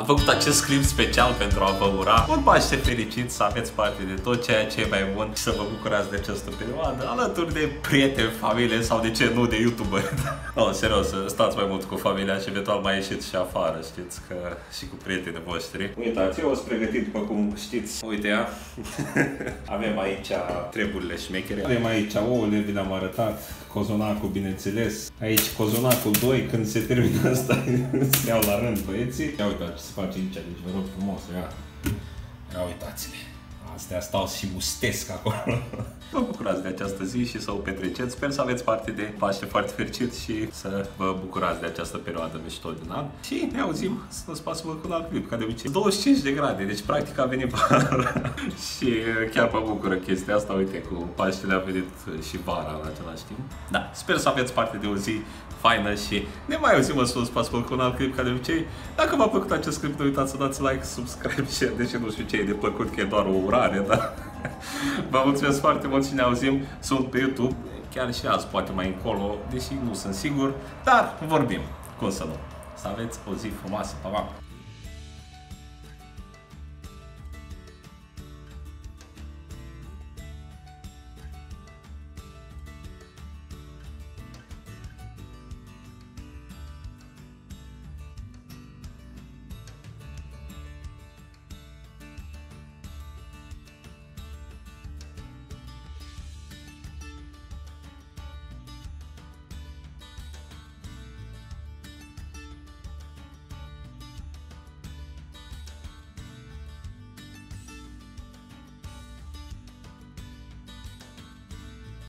Am făcut acest clip special pentru a vă ura un Paște fericit, să aveți parte de tot ceea ce e mai bun și să vă bucurați de această perioadă alături de prieteni, familie sau de ce nu, de YouTuber. No, serios, stați mai mult cu familia și eventual mai ieșiți și afară, știți, că și cu prietenii voștri. Uitați, eu o să pregătit, după cum știți. Uite ea. Avem aici treburile șmechere. Avem aici ouăle, vi le-am arătat, cozonacul, bineînțeles. Aici cozonacul 2, când se termină asta, se iau la rând băieții. Ia uitați ce se face aici, deci vă rog frumos, ia uitați-le. Astea stau și mustesc acolo. Vă bucurați de această zi și să o petreceți. Sper să aveți parte de Paște foarte fericit și să vă bucurați de această perioadă mișto din an. Și ne auzim în spațiul cu un alt clip, ca de obicei. 25 de grade, deci practic a venit vara. Și chiar mă bucură chestia asta, uite, cu Paștele a venit și vara în același timp. Da, sper să aveți parte de o zi faină și ne mai auzim în spațiul cu un alt clip, ca de obicei. Dacă v-a plăcut acest clip, nu uitați să dați like, subscribe, share, deși nu știu ce e de plăcut, că e doar o urare, dar... Vă mulțumesc foarte mult și ne auzim. Sunt pe YouTube, chiar și azi, poate mai încolo, deși nu sunt sigur, dar vorbim. Cum să nu? Să aveți o zi frumoasă, pa, pa!